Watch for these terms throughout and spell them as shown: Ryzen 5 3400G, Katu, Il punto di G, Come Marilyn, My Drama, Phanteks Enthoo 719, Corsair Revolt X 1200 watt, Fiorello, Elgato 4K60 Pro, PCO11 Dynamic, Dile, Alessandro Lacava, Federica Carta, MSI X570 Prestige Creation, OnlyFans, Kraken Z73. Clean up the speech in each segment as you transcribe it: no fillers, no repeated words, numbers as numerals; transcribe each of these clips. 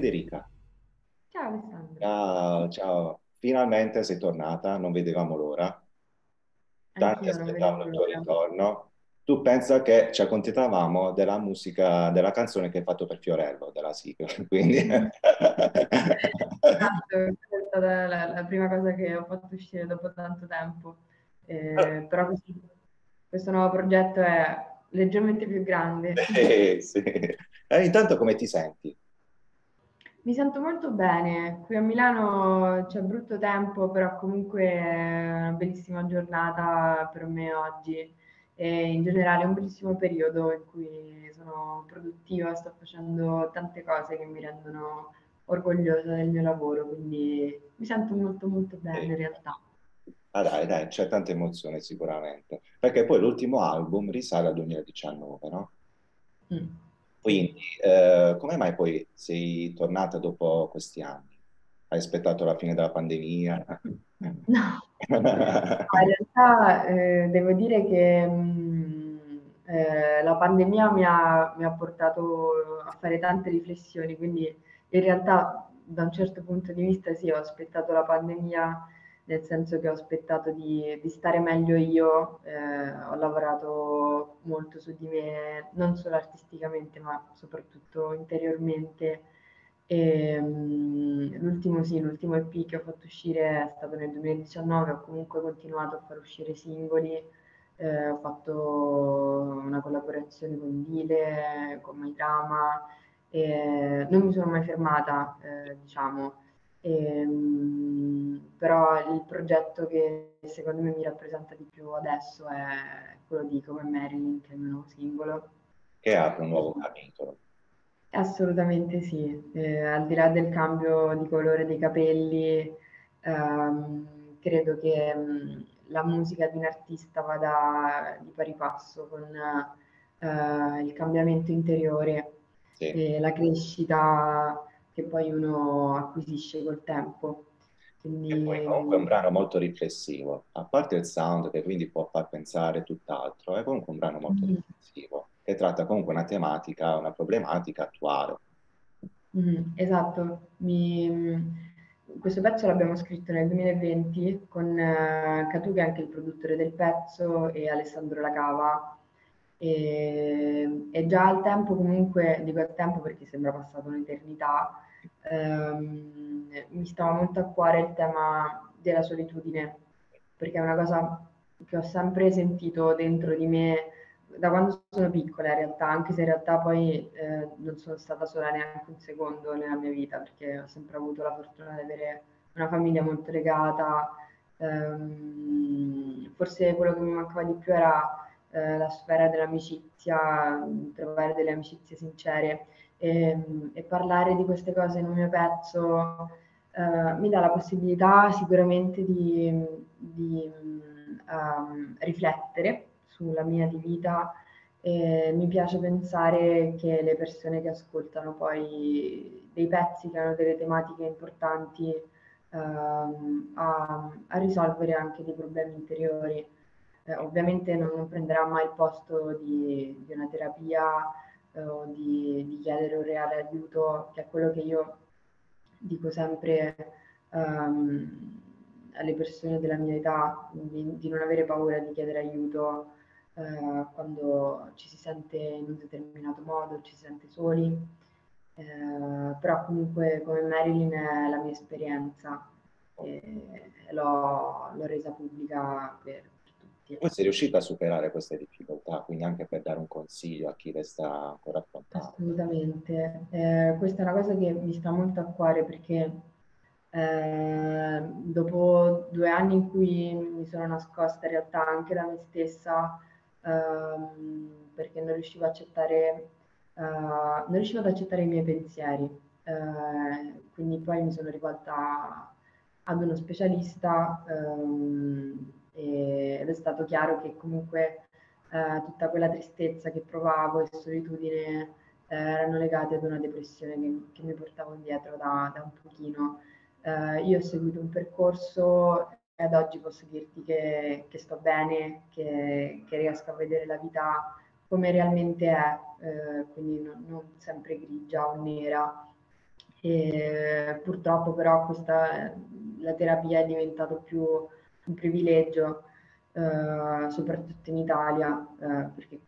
Federica. Ciao Alessandro. Ciao, ciao. Finalmente sei tornata, non vedevamo l'ora. Tanti aspettavano il tuo ritorno. Tu pensa che ci accontentavamo della musica, della canzone che hai fatto per Fiorello, della sigla, quindi... Esatto, è stata la prima cosa che ho fatto uscire dopo tanto tempo. Però questo nuovo progetto è leggermente più grande. Sì. Intanto come ti senti? Mi sento molto bene. Qui a Milano c'è brutto tempo, però comunque è una bellissima giornata per me oggi. E in generale è un bellissimo periodo in cui sono produttiva, sto facendo tante cose che mi rendono orgogliosa del mio lavoro, quindi mi sento molto molto bene in realtà. Ah dai, c'è tanta emozione sicuramente, perché poi l'ultimo album risale al 2019, no? Mm. Quindi come mai poi sei tornata dopo questi anni? Hai aspettato la fine della pandemia? No, in realtà devo dire che la pandemia mi ha portato a fare tante riflessioni, quindi in realtà da un certo punto di vista sì, ho aspettato la pandemia, nel senso che ho aspettato di stare meglio io, ho lavorato molto su di me, non solo artisticamente ma soprattutto interiormente. L'ultimo EP che ho fatto uscire è stato nel 2019, ho comunque continuato a far uscire singoli, ho fatto una collaborazione con Dile, con My Drama, non mi sono mai fermata, diciamo, però il progetto che secondo me mi rappresenta di più adesso è quello di Come Marilyn, che è il mio nuovo singolo. Che apre un nuovo capitolo. Assolutamente sì, al di là del cambio di colore dei capelli, credo che la musica di un artista vada di pari passo con il cambiamento interiore, sì, e la crescita che poi uno acquisisce col tempo. Quindi... E poi comunque è un brano molto riflessivo, a parte il sound che quindi può far pensare tutt'altro, è comunque un brano molto riflessivo. Che tratta comunque una tematica, una problematica attuale. Esatto. Questo pezzo l'abbiamo scritto nel 2020 con Katu, che è anche il produttore del pezzo, e Alessandro Lacava. E già al tempo, comunque, dico al tempo perché sembra passata un'eternità, mi stava molto a cuore il tema della solitudine, perché è una cosa che ho sempre sentito dentro di me, da quando sono piccola in realtà, anche se in realtà poi non sono stata sola neanche un secondo nella mia vita, perché ho sempre avuto la fortuna di avere una famiglia molto legata, forse quello che mi mancava di più era la sfera dell'amicizia, trovare delle amicizie sincere, e parlare di queste cose in un mio pezzo mi dà la possibilità sicuramente di riflettere sulla mia vita, e mi piace pensare che le persone che ascoltano poi dei pezzi che hanno delle tematiche importanti a risolvere anche dei problemi interiori. Ovviamente non prenderà mai il posto di una terapia o di chiedere un reale aiuto, che è quello che io dico sempre alle persone della mia età, di non avere paura di chiedere aiuto quando ci si sente in un determinato modo, ci si sente soli, però comunque Come Marilyn è la mia esperienza e l'ho resa pubblica per tutti. Poi sei riuscita a superare queste difficoltà, quindi anche per dare un consiglio a chi le sta ancora affrontando. Assolutamente, questa è una cosa che mi sta molto a cuore, perché dopo 2 anni in cui mi sono nascosta in realtà anche da me stessa, perché non riuscivo ad accettare i miei pensieri, quindi poi mi sono rivolta ad uno specialista, ed è stato chiaro che comunque tutta quella tristezza che provavo e solitudine erano legate ad una depressione che mi portavo indietro da un pochino. Io ho seguito un percorso e ad oggi posso dirti che sto bene, che riesco a vedere la vita come realmente è, quindi non sempre grigia o nera, E purtroppo però questa, la terapia è diventata più un privilegio, soprattutto in Italia, perché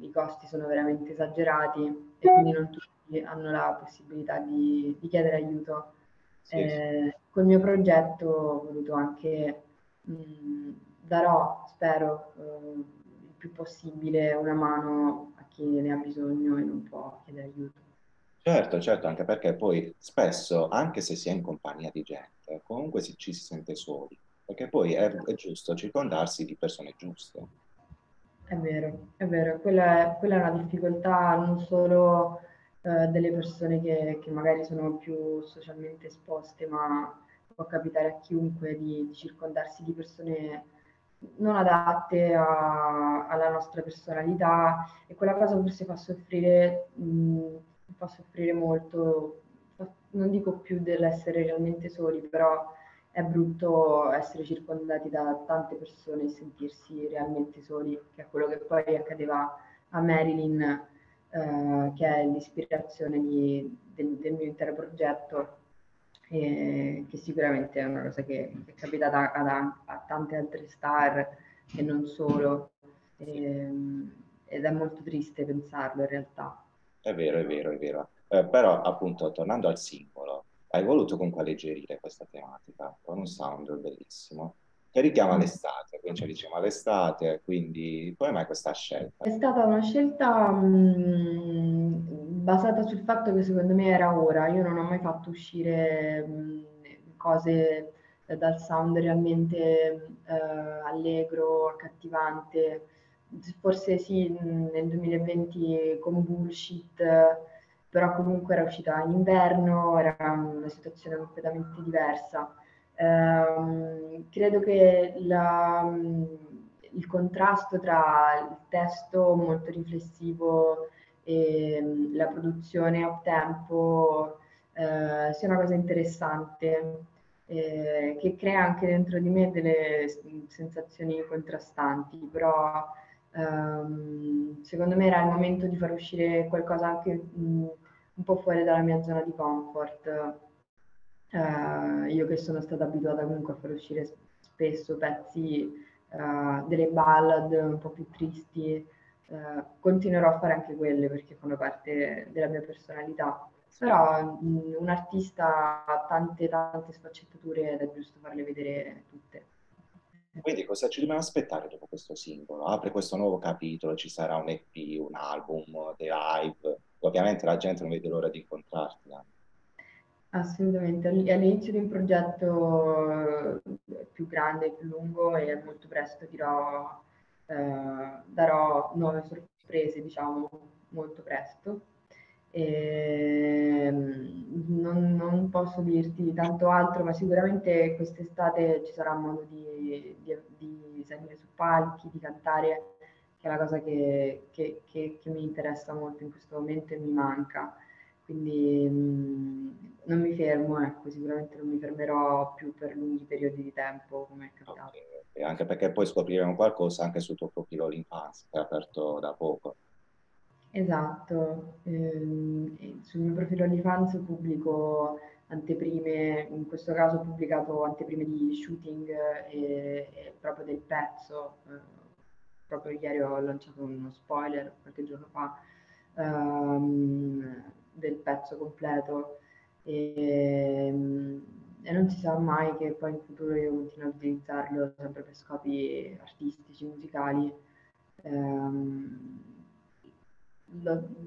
i costi sono veramente esagerati e quindi non tutti hanno la possibilità di chiedere aiuto. Sì, sì. Col mio progetto ho voluto anche, darò, spero, il più possibile una mano a chi ne ha bisogno e non può chiedere aiuto. Certo, certo, anche perché poi spesso, anche se si è in compagnia di gente, comunque ci si sente soli. Perché poi è giusto circondarsi di persone giuste. È vero, è vero. Quella è una difficoltà non solo delle persone che magari sono più socialmente esposte, ma può capitare a chiunque di circondarsi di persone non adatte alla nostra personalità, e quella cosa forse fa soffrire molto, non dico più dell'essere realmente soli, però è brutto essere circondati da tante persone e sentirsi realmente soli, che è quello che poi accadeva a Marilyn, che è l'ispirazione del mio intero progetto, che sicuramente è una cosa che è capitata a tante altre star e non solo, ed è molto triste pensarlo in realtà. È vero, è vero, è vero. Però appunto, tornando al singolo, hai voluto comunque alleggerire questa tematica con un sound bellissimo che richiama l'estate, quindi ci diciamo l'estate, quindi come mai questa scelta? È stata una scelta basata sul fatto che secondo me era ora. Io non ho mai fatto uscire cose dal sound realmente allegro, accattivante, forse sì nel 2020 con Bullshit, però comunque era uscita in inverno, era una situazione completamente diversa. Credo che il contrasto tra il testo molto riflessivo e la produzione a tempo sia una cosa interessante, che crea anche dentro di me delle sensazioni contrastanti, però secondo me era il momento di far uscire qualcosa anche un po' fuori dalla mia zona di comfort. Io che sono stata abituata comunque a far uscire spesso pezzi, delle ballad un po' più tristi, continuerò a fare anche quelle perché fanno parte della mia personalità, però un artista ha tante sfaccettature ed è giusto farle vedere tutte. Quindi cosa ci dobbiamo aspettare dopo questo singolo? Apre questo nuovo capitolo, ci sarà un EP, un album, dei live, ovviamente la gente non vede l'ora di incontrarti. Assolutamente, all'inizio di un progetto più grande, più lungo, e molto presto darò nuove sorprese, diciamo, molto presto. E non posso dirti tanto altro, ma sicuramente quest'estate ci sarà modo di salire su palchi, di cantare, che è la cosa che mi interessa molto in questo momento e mi manca. Quindi non mi fermo, ecco, sicuramente non mi fermerò più per lunghi periodi di tempo, come è capitato. Okay. Anche perché poi scopriremo qualcosa anche sul tuo profilo OnlyFans, che è aperto da poco. Esatto, sul mio profilo OnlyFans pubblico anteprime, in questo caso ho pubblicato anteprime di shooting e proprio del pezzo. Proprio ieri ho lanciato uno spoiler, qualche giorno fa, del pezzo completo, e non si sa mai che poi in futuro io continuo a utilizzarlo sempre per scopi artistici, musicali.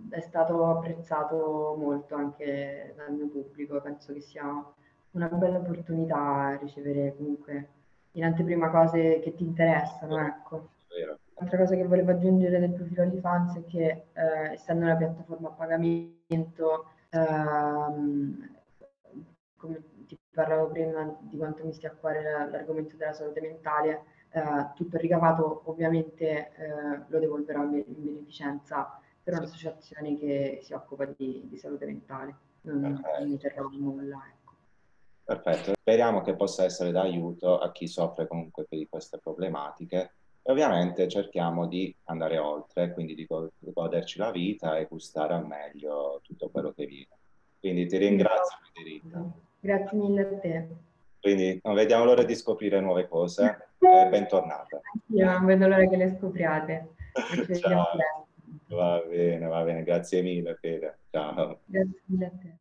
È stato apprezzato molto anche dal mio pubblico, penso che sia una bella opportunità ricevere comunque in anteprima cose che ti interessano, ecco. Un'altra cosa che volevo aggiungere del profilo OnlyFans è che, essendo una piattaforma a pagamento, come ti parlavo prima di quanto mi stia a cuore l'argomento della salute mentale, tutto il ricavato ovviamente lo devolverò in beneficenza per un'associazione che si occupa di salute mentale, non mi terrò nulla. Ecco. Perfetto, speriamo che possa essere d'aiuto a chi soffre comunque di queste problematiche. E ovviamente cerchiamo di andare oltre, quindi di goderci la vita e gustare al meglio tutto quello che viene. Quindi ti ringrazio Grazie mille a te. Quindi non vediamo l'ora di scoprire nuove cose. Bentornata. Io non vedo l'ora che le scopriate. Ciao. Va bene, grazie mille Fede. Ciao. Grazie mille a te.